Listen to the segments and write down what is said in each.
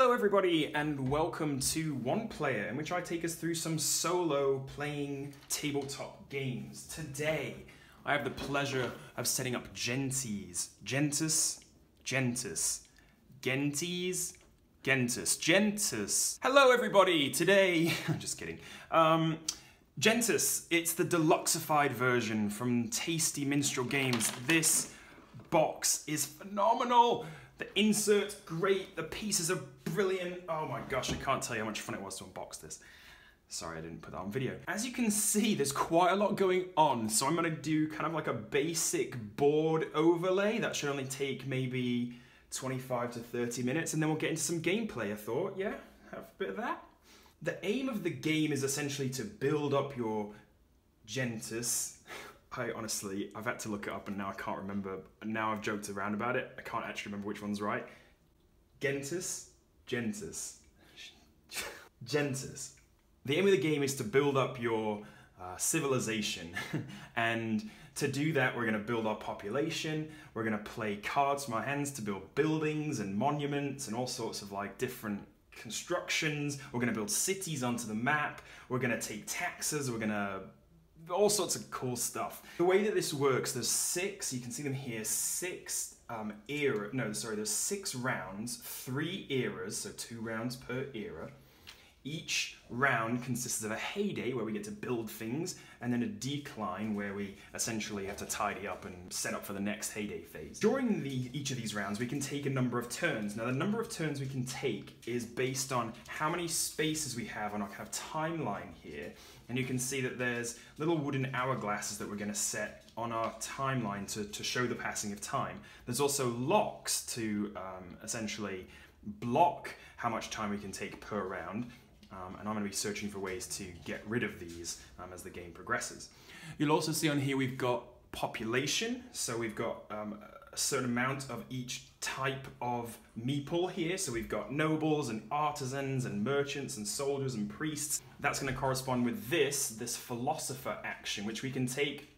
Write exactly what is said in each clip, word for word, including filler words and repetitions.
Hello everybody and welcome to One Player, in which I take us through some solo playing tabletop games. Today I have the pleasure of setting up Gentes, Gentes, Gentes, Gentes, Gentes, Gentes. Hello everybody, today, I'm just kidding. Um, Gentes, it's the deluxeified version from Tasty Minstrel Games. This box is phenomenal. The insert's great, the pieces are brilliant. Oh my gosh, I can't tell you how much fun it was to unbox this. Sorry, I didn't put that on video. As you can see, there's quite a lot going on. So I'm gonna do kind of like a basic board overlay that should only take maybe twenty-five to thirty minutes, and then we'll get into some gameplay, I thought. Yeah, have a bit of that. The aim of the game is essentially to build up your Gentes. I honestly, I've had to look it up and now I can't remember. Now I've joked around about it. I can't actually remember which one's right. Gentes, Gentes, Gentes. The aim of the game is to build up your uh, civilization. And to do that, we're gonna build our population. We're gonna play cards from our hands to build buildings and monuments and all sorts of like different constructions. We're gonna build cities onto the map. We're gonna take taxes. We're gonna all sorts of cool stuff. The way that this works, there's six, you can see them here, six um, era, no, sorry, there's six rounds, three eras, so two rounds per era. Each round consists of a heyday where we get to build things, and then a decline where we essentially have to tidy up and set up for the next heyday phase. During the, each of these rounds, we can take a number of turns. Now, the number of turns we can take is based on how many spaces we have on our kind of timeline here. And you can see that there's little wooden hourglasses that we're going to set on our timeline to, to show the passing of time. There's also locks to um, essentially block how much time we can take per round. Um, and I'm going to be searching for ways to get rid of these um, as the game progresses. You'll also see on here we've got population, so we've got um, a certain amount of each type of meeple here, so we've got nobles and artisans and merchants and soldiers and priests. That's going to correspond with this, this philosopher action, which we can take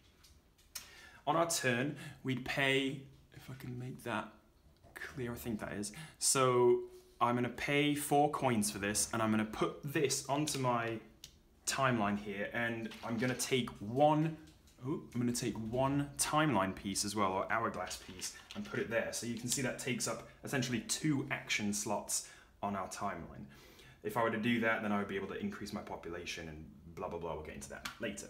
on our turn. We'd pay, if I can make that clear, I think that is, so I'm gonna pay four coins for this, and I'm gonna put this onto my timeline here, and I'm gonna take one, ooh, I'm gonna take one timeline piece as well, or hourglass piece, and put it there. So you can see that takes up essentially two action slots on our timeline. If I were to do that, then I would be able to increase my population and blah, blah, blah, we'll get into that later.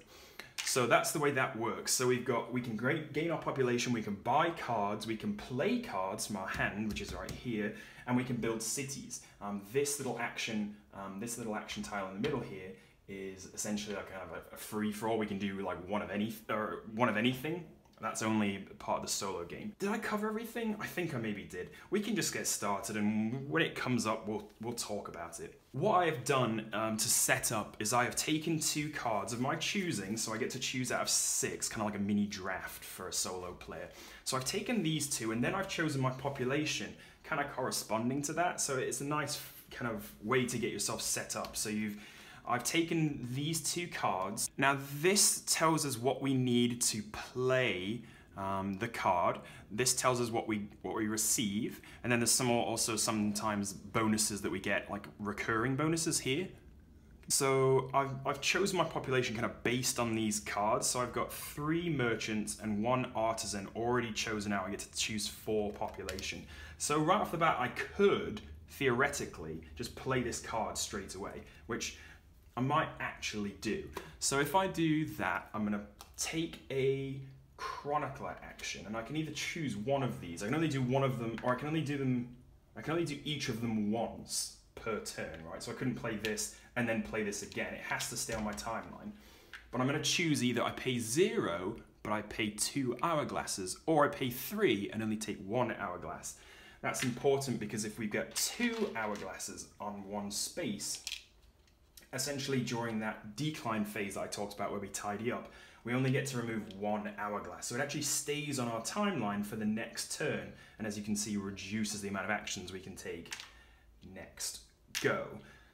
So that's the way that works. So we've got, we can gain our population, we can buy cards, we can play cards from our hand, which is right here, and we can build cities. Um, this little action, um, this little action tile in the middle here is essentially like kind of a free-for-all. We can do like one of any, or one of anything. That's only part of the solo game. Did I cover everything? I think I maybe did. We can just get started, and when it comes up, we'll, we'll talk about it. What I have done um, to set up is I have taken two cards of my choosing, so I get to choose out of six, kind of like a mini draft for a solo player. So I've taken these two, and then I've chosen my population, kind of corresponding to that. So it's a nice kind of way to get yourself set up. So you've I've taken these two cards. Now this tells us what we need to play um, the card. This tells us what we what we receive, and then there's some also sometimes bonuses that we get, like recurring bonuses here. So I've, I've chosen my population kind of based on these cards. So I've got three merchants and one artisan already chosen out. I get to choose four population. So right off the bat, I could theoretically just play this card straight away, which I might actually do. So if I do that, I'm gonna take a chronicler action, and I can either choose one of these. I can only do one of them, or I can only do them, I can only do each of them once per turn, right? So I couldn't play this and then play this again. It has to stay on my timeline. But I'm gonna choose either I pay zero, but I pay two hourglasses, or I pay three and only take one hourglass. That's important because if we get two hourglasses on one space, essentially during that decline phase that I talked about where we tidy up, we only get to remove one hourglass. So it actually stays on our timeline for the next turn, and as you can see, reduces the amount of actions we can take next go.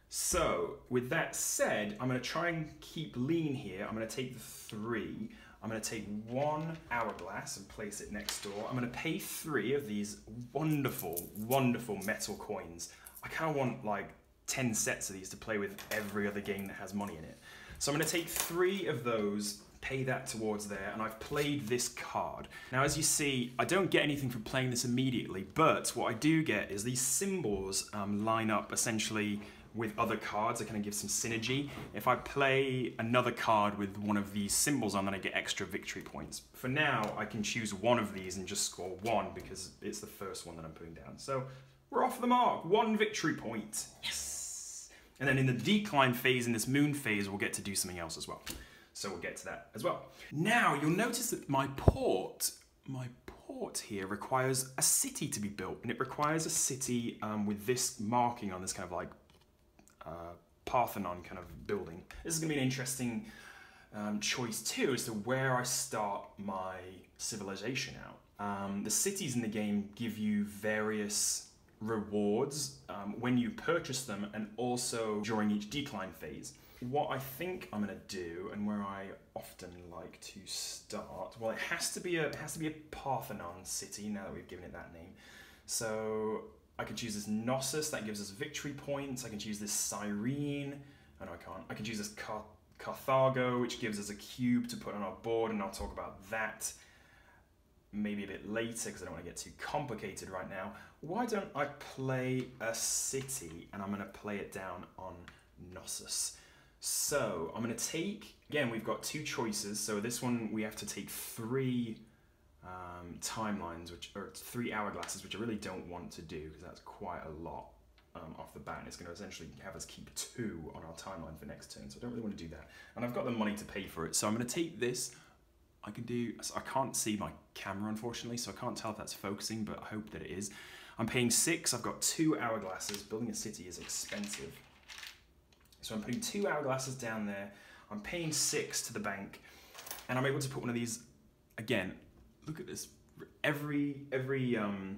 So with that said, I'm gonna try and keep lean here. I'm gonna take the three. I'm gonna take one hourglass and place it next door. I'm gonna pay three of these wonderful, wonderful metal coins. I I kind of want like ten sets of these to play with every other game that has money in it. So I'm going to take three of those, pay that towards there, and I've played this card. Now, as you see, I don't get anything from playing this immediately, but what I do get is these symbols um, line up essentially with other cards. It kind of gives some synergy. If I play another card with one of these symbols on, then I get extra victory points. For now, I can choose one of these and just score one because it's the first one that I'm putting down. So we're off the mark, one victory point. Yes! And then in the decline phase, in this moon phase, we'll get to do something else as well. So we'll get to that as well. Now, you'll notice that my port, my port here requires a city to be built, and it requires a city um, with this marking on this kind of like uh, Parthenon kind of building. This is gonna be an interesting um, choice too as to where I start my civilization out. Um, the cities in the game give you various rewards um, when you purchase them and also during each decline phase. What I think I'm gonna do, and where I often like to start, well, it has to be a it has to be a Parthenon city now that we've given it that name. So I can choose this Knossos, that gives us victory points. I can choose this Cyrene. Oh no, I can't. I can choose this Car Carthago, which gives us a cube to put on our board, and I'll talk about that maybe a bit later because I don't want to get too complicated right now. Why don't I play a city, and I'm gonna play it down on Knossos. So I'm going to take, again, we've got two choices. So this one, we have to take three um, timelines, which are three hourglasses, which I really don't want to do because that's quite a lot um, off the bat. And it's going to essentially have us keep two on our timeline for next turn. So I don't really want to do that. And I've got the money to pay for it. So I'm going to take this. I can do, I can't see my camera, unfortunately, so I can't tell if that's focusing, but I hope that it is. I'm paying six. I've got two hourglasses. Building a city is expensive. So I'm putting two hourglasses down there, I'm paying six to the bank, and I'm able to put one of these, again, look at this, every, every, um,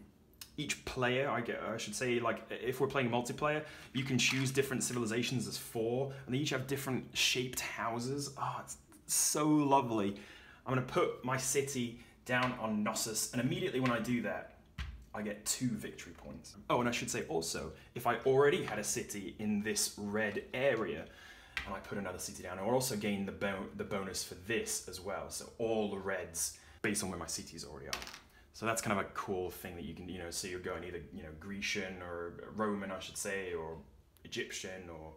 each player, I get, I should say, like, if we're playing multiplayer, you can choose different civilizations as four, and they each have different shaped houses. Oh, it's so lovely. I'm gonna put my city down on Knossos, and immediately when I do that, I get two victory points. Oh, and I should say also, if I already had a city in this red area and I put another city down, I'll also gain the, bo the bonus for this as well. So all the reds based on where my cities already are. So that's kind of a cool thing that you can, you know, so you're going either, you know, Grecian or Roman, I should say, or Egyptian or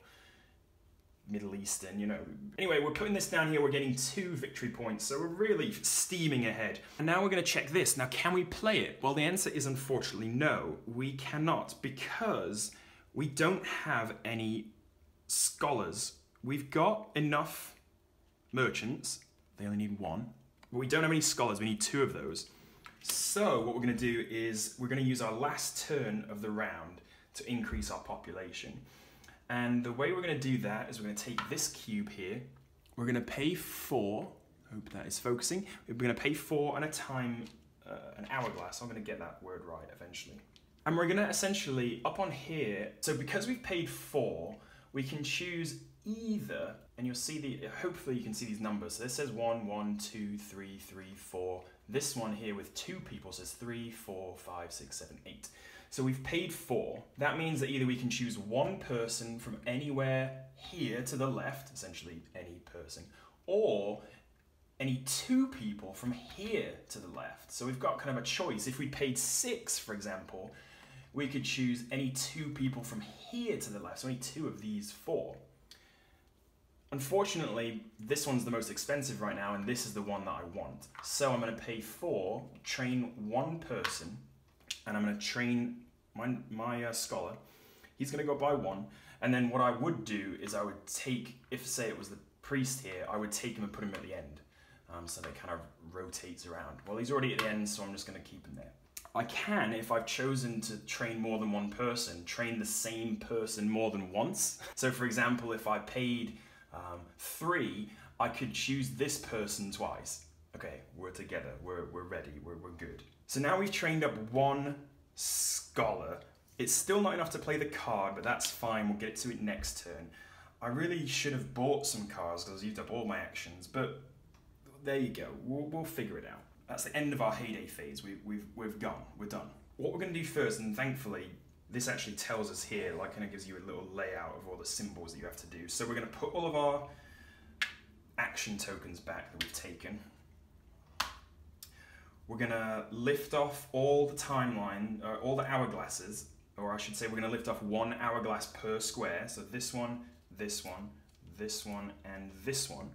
Middle Eastern, you know. Anyway, we're putting this down here, we're getting two victory points, so we're really steaming ahead. And now we're gonna check this. Now, can we play it? Well, the answer is unfortunately no, we cannot, because we don't have any scholars. We've got enough merchants, they only need one, but we don't have any scholars, we need two of those. So what we're gonna do is we're gonna use our last turn of the round to increase our population. And the way we're going to do that is we're going to take this cube here, we're going to pay four, hope that is focusing, we're going to pay four and a time, uh, an hourglass, I'm going to get that word right eventually. And we're going to essentially, up on here, so because we've paid four, we can choose either, and you'll see the, hopefully you can see these numbers, so this says one, one, two, three, three, four, this one here with two people says three, four, five, six, seven, eight. So we've paid four. That means that either we can choose one person from anywhere here to the left, essentially any person, or any two people from here to the left. So we've got kind of a choice. If we paid six, for example, we could choose any two people from here to the left, so only two of these four. Unfortunately, this one's the most expensive right now, and this is the one that I want. So I'm gonna pay four, train one person, and I'm going to train my, my uh, scholar. He's going to go by one, and then what I would do is I would take, if say it was the priest here, I would take him and put him at the end, um, so that it kind of rotates around. Well, he's already at the end, so I'm just going to keep him there. I can, if I've chosen to train more than one person, train the same person more than once. So for example, if I paid um, three, I could choose this person twice. Okay, we're together, we're, we're ready, we're, we're good. So now we've trained up one scholar. It's still not enough to play the card, but that's fine, we'll get to it next turn. I really should have bought some cards because I've used up all my actions, but there you go, we'll, we'll figure it out. That's the end of our heyday phase, we, we've, we've gone, we're done. What we're gonna do first, and thankfully, this actually tells us here, like, kind of gives you a little layout of all the symbols that you have to do. So we're going to put all of our action tokens back that we've taken. We're going to lift off all the timeline, uh, all the hourglasses, or I should say we're going to lift off one hourglass per square. So this one, this one, this one, and this one.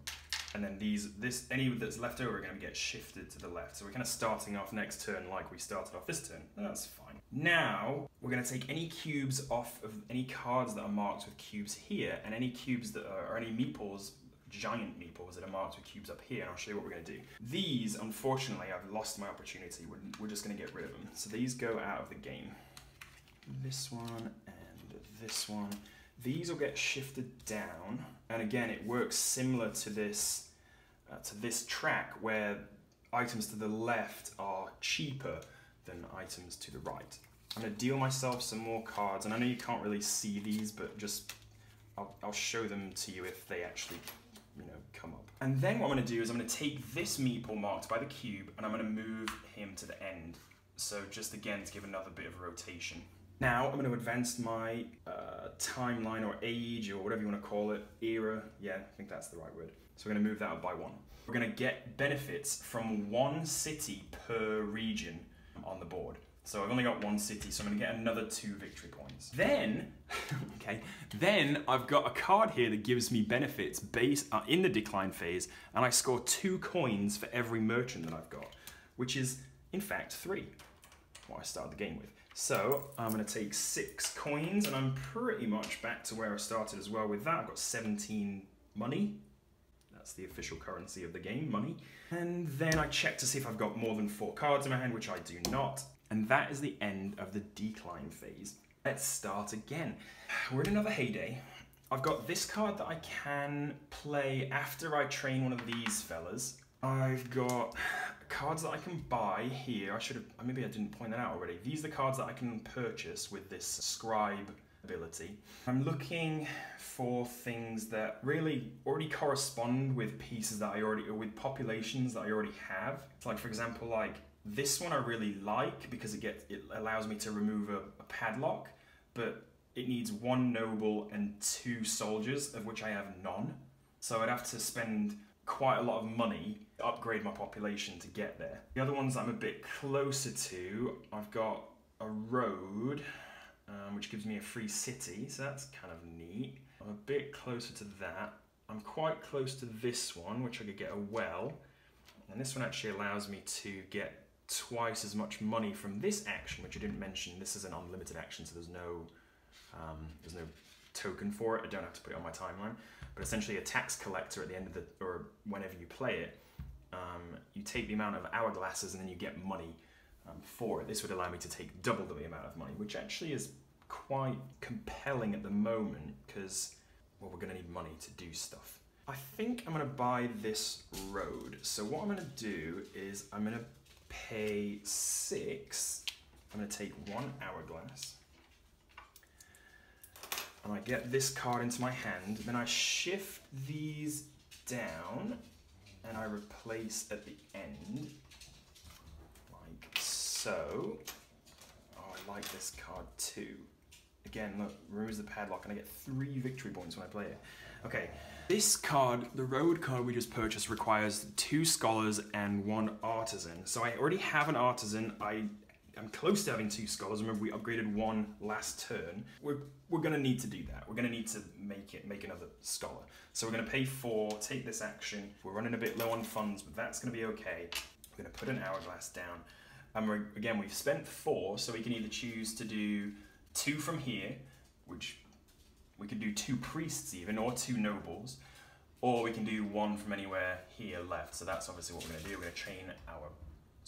And then these, this, any that's left over are going to get shifted to the left. So we're kind of starting off next turn like we started off this turn. That's fine. Now, we're going to take any cubes off of any cards that are marked with cubes here, and any cubes that are, or any meeples, giant meeples that are marked with cubes up here, and I'll show you what we're going to do. These, unfortunately, I've lost my opportunity. We're, we're just going to get rid of them. So these go out of the game. This one and this one. These will get shifted down, and again it works similar to this uh, to this track where items to the left are cheaper than items to the right. I'm going to deal myself some more cards, and I know you can't really see these, but just I'll, I'll show them to you if they actually, you know, come up. And then what I'm going to do is I'm going to take this meeple marked by the cube and I'm going to move him to the end. So just again to give another bit of rotation. Now I'm going to advance my uh, timeline or age or whatever you want to call it, era, yeah, I think that's the right word. So we're going to move that up by one. We're going to get benefits from one city per region on the board. So I've only got one city, so I'm going to get another two victory points. Then, okay, then I've got a card here that gives me benefits based uh, in the decline phase, and I score two coins for every merchant that I've got, which is in fact three, what I started the game with. So I'm going to take six coins, and I'm pretty much back to where I started as well with that. I've got seventeen money. That's the official currency of the game, money. And then I check to see if I've got more than four cards in my hand, which I do not. And that is the end of the decline phase. Let's start again. We're in another heyday. I've got this card that I can play after I train one of these fellas. I've got cards that I can buy here. I should have, maybe I didn't point that out already. These are the cards that I can purchase with this scribe ability. I'm looking for things that really already correspond with pieces that I already, or with populations that I already have. So like, for example, like this one I really like because it gets, it allows me to remove a, a padlock, but it needs one noble and two soldiers, of which I have none. So I'd have to spend quite a lot of money to upgrade my population to get there. The other ones I'm a bit closer to, I've got a road, um, which gives me a free city, so that's kind of neat. I'm a bit closer to that. I'm quite close to this one, which I could get a well, and this one actually allows me to get twice as much money from this action, which I didn't mention. This is an unlimited action, so there's no, um, there's no token for it. I don't have to put it on my timeline, but essentially a tax collector at the end of the, or whenever you play it, um, you take the amount of hourglasses and then you get money um, for it. This would allow me to take double the amount of money, which actually is quite compelling at the moment because, well, we're going to need money to do stuff. I think I'm going to buy this road. So what I'm going to do is I'm going to pay six. I'm going to take one hourglass. And I get this card into my hand, then I shift these down and I replace at the end, like so. Oh, I like this card too. Again, look, removes the padlock and I get three victory points when I play it. Okay, this card, the road card we just purchased, requires two scholars and one artisan. So I already have an artisan. I I'm close to having two scholars. Remember, we upgraded one last turn. We're, we're going to need to do that. We're going to need to make it, make another scholar. So we're going to pay four, take this action. We're running a bit low on funds, but that's going to be okay. We're going to put an hourglass down. And we're, again, we've spent four, so we can either choose to do two from here, which we could do two priests even, or two nobles, or we can do one from anywhere here left. So that's obviously what we're going to do. We're going to train our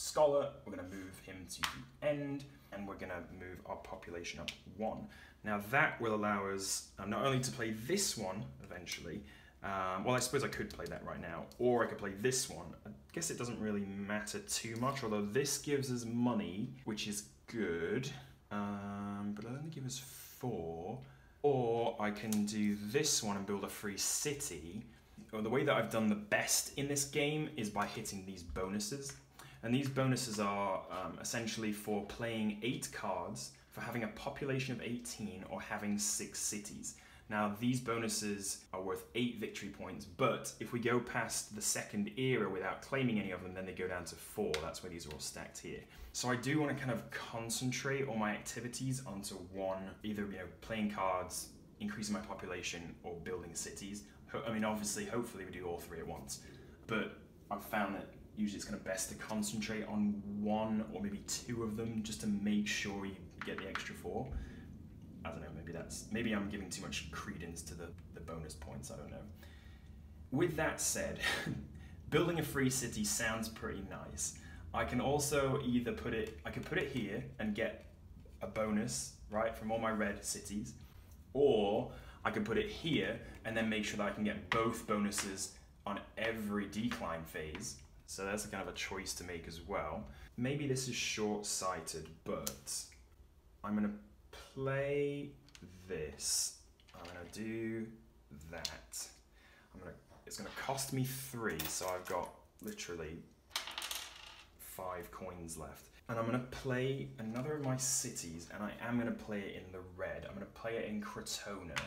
scholar, we're going to move him to the end, and we're going to move our population up one. Now that will allow us um, not only to play this one eventually, um, well I suppose I could play that right now, or I could play this one. I guess it doesn't really matter too much, although this gives us money, which is good, um, but it'll only give us four, or I can do this one and build a free city. Or the way that I've done the best in this game is by hitting these bonuses. And these bonuses are um, essentially for playing eight cards for having a population of eighteen or having six cities. Now, these bonuses are worth eight victory points, but if we go past the second era without claiming any of them, then they go down to four. That's where these are all stacked here. So I do want to kind of concentrate all my activities onto one, either, you know, playing cards, increasing my population, or building cities. I mean, obviously, hopefully we do all three at once, but I've found that usually it's kind of best to concentrate on one or maybe two of them just to make sure you get the extra four. I don't know, maybe that's, maybe I'm giving too much credence to the, the bonus points, I don't know. With that said, building a free city sounds pretty nice. I can also either put it, I could put it here and get a bonus, right, from all my red cities, or I could put it here and then make sure that I can get both bonuses on every decline phase. So that's a kind of a choice to make as well. Maybe this is short-sighted, but I'm gonna play this. I'm gonna do that. I'm gonna, it's gonna cost me three, so I've got literally five coins left. And I'm gonna play another of my cities, and I am gonna play it in the red. I'm gonna play it in Crotona.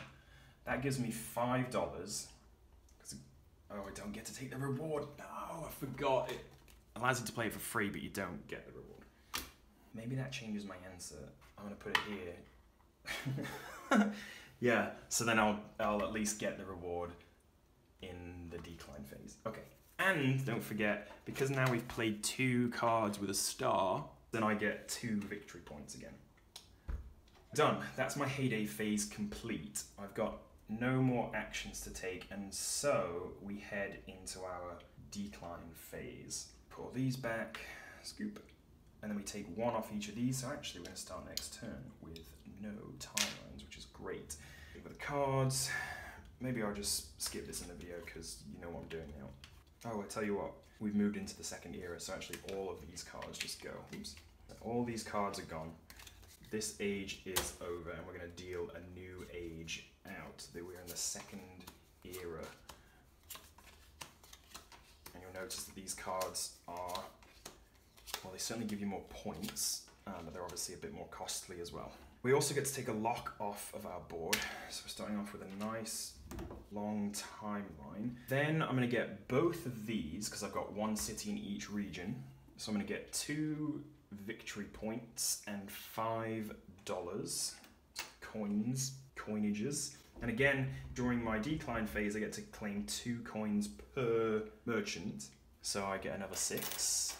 That gives me five dollars. Oh, I don't get to take the reward. No, I forgot it. Allows you to play it for free, but you don't get the reward. Maybe that changes my answer. I'm gonna put it here. Yeah, so then I'll, I'll at least get the reward in the decline phase. Okay, and don't forget, because now we've played two cards with a star, then I get two victory points again. Done, that's my heyday phase complete. I've got no more actions to take, and so we head into our decline phase. Pull these back, scoop, and then we take one off each of these. So actually we're gonna start next turn with no timelines, which is great. With the cards, maybe I'll just skip this in the video because you know what I'm doing now. Oh, I tell you what, we've moved into the second era, so actually all of these cards just go. Oops. All these cards are gone. This age is over, and we're gonna deal a new age out. We're in the second era. And you'll notice that these cards are, well, they certainly give you more points, um, but they're obviously a bit more costly as well. We also get to take a lock off of our board. So we're starting off with a nice long timeline. Then I'm gonna get both of these, because I've got one city in each region. So I'm gonna get two victory points and five dollars, coins, coinages. And again, during my decline phase, I get to claim two coins per merchant. So I get another six.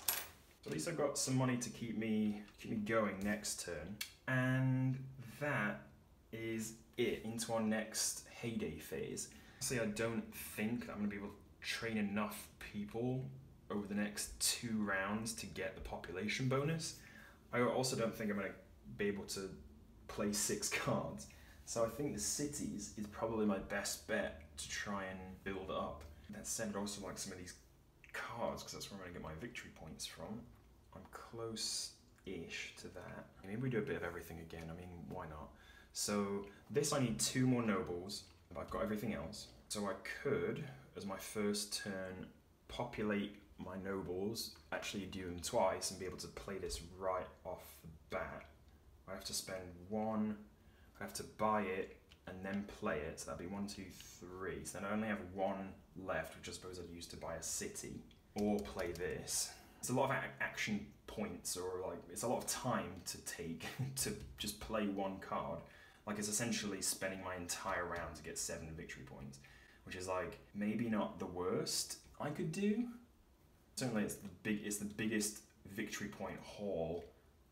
So at least I've got some money to keep me, keep me going next turn. And that is it, into our next heyday phase. Honestly, I don't think I'm gonna be able to train enough people over the next two rounds to get the population bonus. I also don't think I'm gonna be able to play six cards. So I think the cities is probably my best bet to try and build up. That said, I'd also like some of these cards, because that's where I'm gonna get my victory points from. I'm close-ish to that. Maybe we do a bit of everything again, I mean, why not? So this, I need two more nobles, but I've got everything else. So I could, as my first turn, populate my nobles, actually do them twice, and be able to play this right off the bat. I have to spend one, I have to buy it, and then play it, so that'd be one, two, three. So then I only have one left, which I suppose I'd use to buy a city, or play this. It's a lot of action points, or like, it's a lot of time to take to just play one card. Like, it's essentially spending my entire round to get seven victory points, which is like, maybe not the worst I could do. Certainly it's the big, it's the biggest victory point haul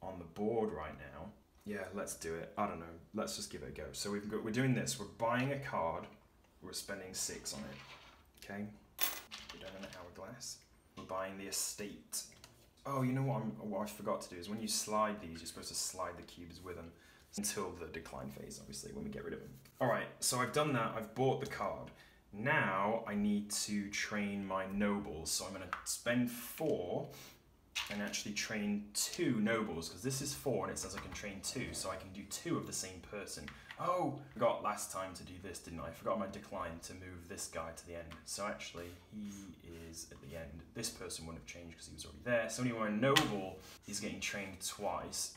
on the board right now. Yeah, let's do it. I don't know. Let's just give it a go. So we've got, we're doing this. We're buying a card. We're spending six on it. Okay. We're down in an hourglass. We're buying the estate. Oh, you know what, I'm, what I forgot to do is when you slide these, you're supposed to slide the cubes with them until the decline phase, obviously, when we get rid of them. All right. So I've done that. I've bought the card. Now I need to train my nobles. So I'm going to spend four and actually train two nobles, because this is four and it says I can train two, so I can do two of the same person. Oh, I forgot last time to do this, didn't I? I forgot my decline to move this guy to the end. So actually, he is at the end. This person wouldn't have changed because he was already there. So anyway, a noble is getting trained twice.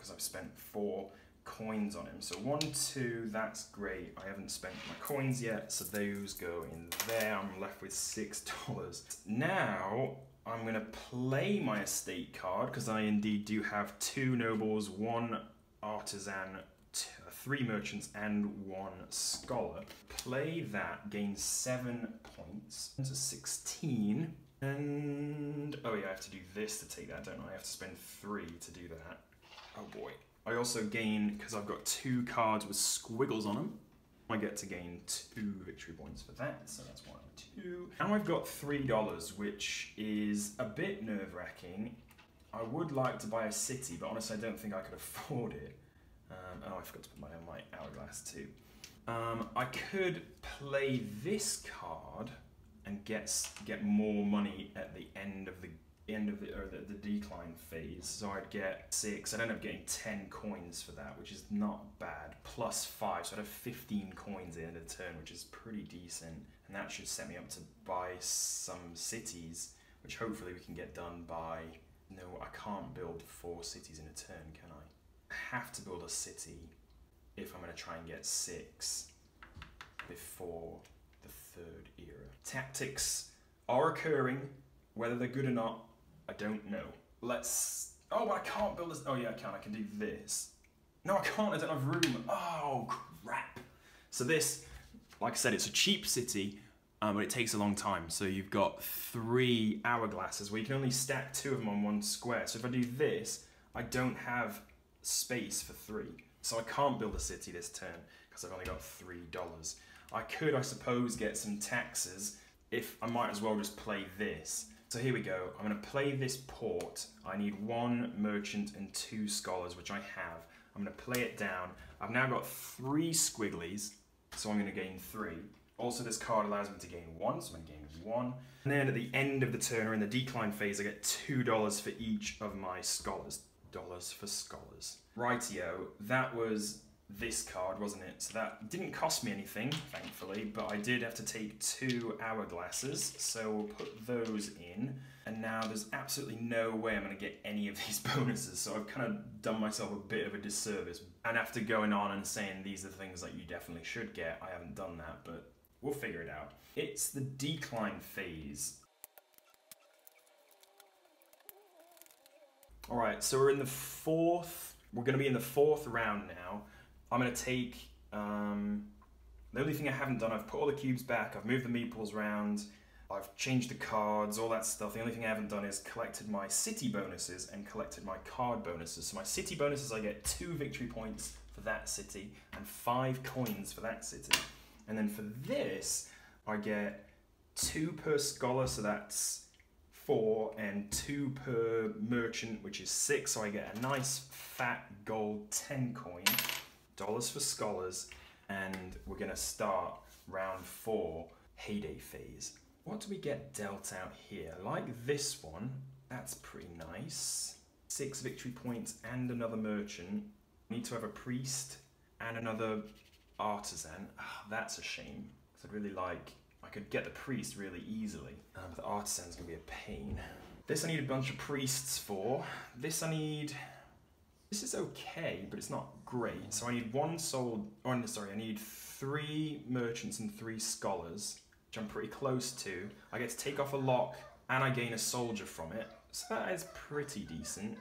because I've spent four coins on him. So one, two, that's great. I haven't spent my coins yet, so those go in there. I'm left with six dollars. Now I'm gonna play my estate card, because I indeed do have two nobles, one artisan, two, three merchants, and one scholar. Play that, gain seven points, to sixteen. And, oh yeah, I have to do this to take that, don't I? I have to spend three to do that. Oh boy. I also gain, because I've got two cards with squiggles on them, I get to gain two victory points for that, so that's one and two. Now I've got three dollars, which is a bit nerve-wracking. I would like to buy a city, but honestly I don't think I could afford it. Um, oh, I forgot to put my, my hourglass too. Um, I could play this card and get get more money at the end of the end of the or the, the decline phase. So I'd get six. I'd end up getting ten coins for that, which is not bad. Plus five, so I'd have fifteen coins at the end of the turn, which is pretty decent. And that should set me up to buy some cities, which hopefully we can get done by. No, I can't build four cities in a turn, can I? I have to build a city if I'm going to try and get six before the third era. Tactics are occurring, whether they're good or not, I don't know. Let's, oh, I can't build this, oh yeah, I can, I can do this. No, I can't, I don't have room, oh, crap. So this, like I said, it's a cheap city, um, but it takes a long time. So you've got three hourglasses where you can only stack two of them on one square. So if I do this, I don't have space for three. So I can't build a city this turn because I've only got three dollars. I could, I suppose, get some taxes if I might as well just play this. So here we go. I'm going to play this port. I need one merchant and two scholars, which I have. I'm going to play it down. I've now got three squigglies, so I'm going to gain three. Also, this card allows me to gain one, so I'm going to gain one. And then at the end of the turn, or in the decline phase, I get two dollars for each of my scholars. Dollars for scholars. Rightio, that was this card, wasn't it? So that didn't cost me anything, thankfully, but I did have to take two hourglasses, so we'll put those in. And now there's absolutely no way I'm going to get any of these bonuses, so I've kind of done myself a bit of a disservice. And after going on and saying these are things that you definitely should get, I haven't done that, but we'll figure it out. It's the decline phase. Alright, so we're in the fourth, we're going to be in the fourth round now. I'm going to take, um, the only thing I haven't done, I've put all the cubes back, I've moved the meeples round, I've changed the cards, all that stuff. The only thing I haven't done is collected my city bonuses and collected my card bonuses. So my city bonuses, I get two victory points for that city and five coins for that city. And then for this, I get two per scholar, so that's four, and two per merchant, which is six, so I get a nice fat gold ten coin. Dollars for scholars, and we're gonna start round four, heyday phase. What do we get dealt out here? Like this one, that's pretty nice. Six victory points and another merchant. We need to have a priest and another artisan. Oh, that's a shame, because I'd really like, I could get the priest really easily, um, but the artisan's gonna be a pain. This I need a bunch of priests for. This I need, this is okay, but it's not great. So I need one sold, oh sorry, I need three merchants and three scholars, which I'm pretty close to. I get to take off a lock and I gain a soldier from it. So that is pretty decent.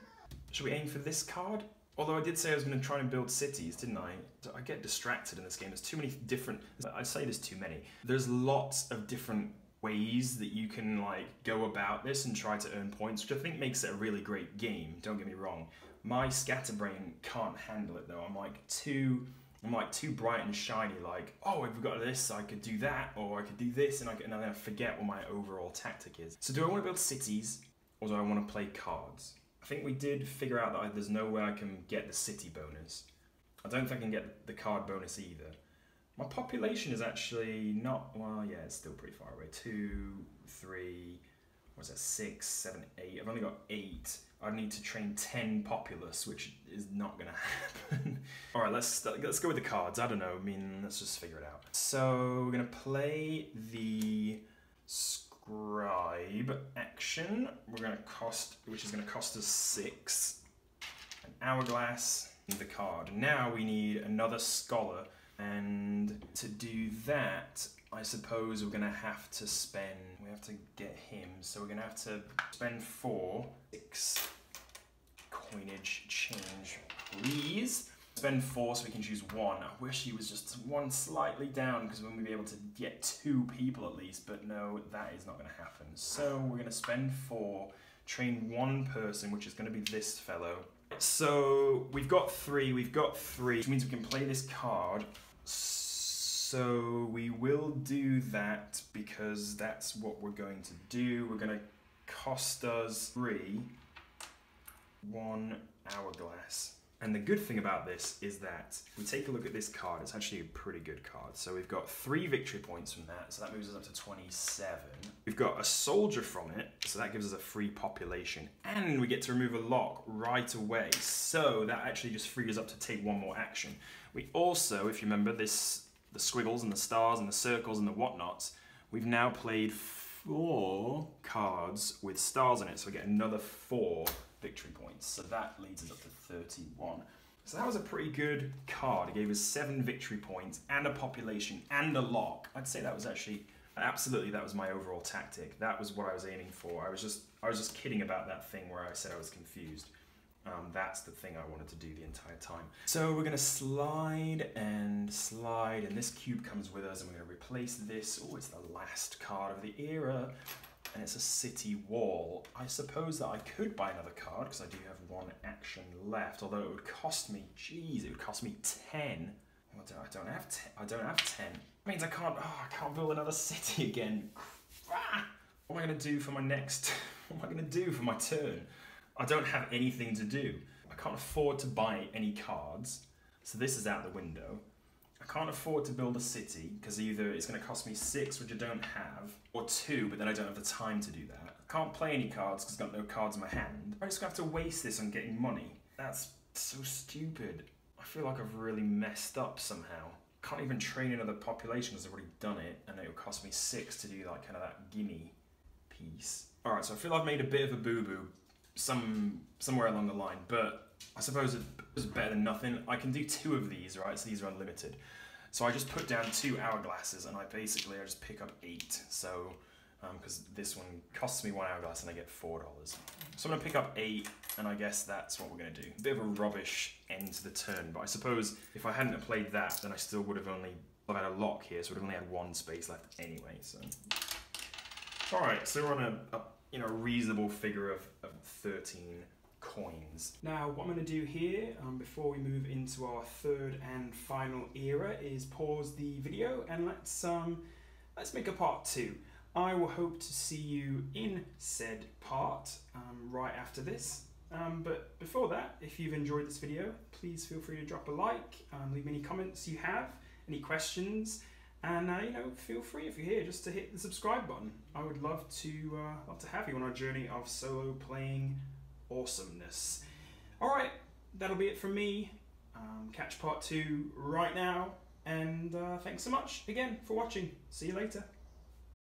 Should we aim for this card? Although I did say I was going to try and build cities, didn't I? I get distracted in this game. There's too many different... I say there's too many. There's lots of different ways that you can like go about this and try to earn points, which I think makes it a really great game, don't get me wrong. My scatterbrain can't handle it though. I'm like too... I'm like too bright and shiny, like, oh, if we've got this, I could do that, or I could do this, and, I could, and then I forget what my overall tactic is. So do I want to build cities, or do I want to play cards? I think we did figure out that I, there's no way I can get the city bonus. I don't think I can get the card bonus either. My population is actually not, well, yeah, it's still pretty far away. Two, three, what was that, six, seven, eight. I've only got eight. I need to train ten populace, which is not gonna happen. All right, let's, let's go with the cards. I don't know, I mean, let's just figure it out. So we're gonna play the scribe action. We're gonna cost, which is gonna cost us six. an hourglass, and the card. Now we need another scholar, and to do that, I suppose we're gonna have to spend, we have to get him, so we're gonna have to spend four, six coinage change, please. Spend four so we can choose one. I wish he was just one slightly down because then we'd be able to get two people at least, but no, that is not gonna happen. So we're gonna spend four, train one person, which is gonna be this fellow. So we've got three, we've got three, which means we can play this card. So we will do that because that's what we're going to do. We're gonna cost us three, one hourglass. And the good thing about this is that we take a look at this card, it's actually a pretty good card. So we've got three victory points from that, so that moves us up to twenty-seven. We've got a soldier from it, so that gives us a free population. And we get to remove a lock right away, so that actually just frees us up to take one more action. We also, if you remember, this, the squiggles and the stars and the circles and the whatnots, we've now played four cards with stars in it, so we get another four victory points. So that leads us up to thirty-one. So that was a pretty good card. It gave us seven victory points and a population and a lock. I'd say that was actually, absolutely, that was my overall tactic. That was what I was aiming for. I was just, I was just kidding about that thing where I said I was confused. Um, that's the thing I wanted to do the entire time. So we're gonna slide and slide, and this cube comes with us, and we're gonna replace this. Oh, it's the last card of the era. And it's a city wall. I suppose that I could buy another card because I do have one action left, although it would cost me, geez, it would cost me ten. I don't, I don't have ten, I don't have ten. It means I can't, oh, I can't build another city again. Ah, what am I gonna do for my next, what am I gonna do for my turn? I don't have anything to do. I can't afford to buy any cards, so this is out the window. I can't afford to build a city because either it's going to cost me six, which I don't have, or two, but then I don't have the time to do that. I can't play any cards because I've got no cards in my hand. I'm just going to have to waste this on getting money. That's so stupid. I feel like I've really messed up somehow. I can't even train another population because I've already done it, and it'll cost me six to do like kind of that gimme piece. All right, so I feel I've made a bit of a boo-boo some somewhere along the line, but I suppose it was better than nothing. I can do two of these, right? So these are unlimited. So I just put down two hourglasses, and I basically, I just pick up eight. So, because um, this one costs me one hourglass and I get four dollars. So I'm gonna pick up eight, and I guess that's what we're gonna do. A bit of a rubbish end to the turn, but I suppose if I hadn't played that, then I still would have only had a lock here, so I would have only had one space left anyway, so. All right, so we're on a, a you know, reasonable figure of, of thirteen. Coins. Now what I'm going to do here um, before we move into our third and final era is pause the video and let's um let's make a part two. I will hope to see you in said part um, right after this, um, but before that, if you've enjoyed this video, please feel free to drop a like, um, leave any comments you have, any questions, and uh, you know, feel free, if you're here, just to hit the subscribe button. I would love to uh, love to have you on our journey of solo playing awesomeness. All right, that'll be it from me. Um, catch part two right now, and uh, thanks so much again for watching. See you later.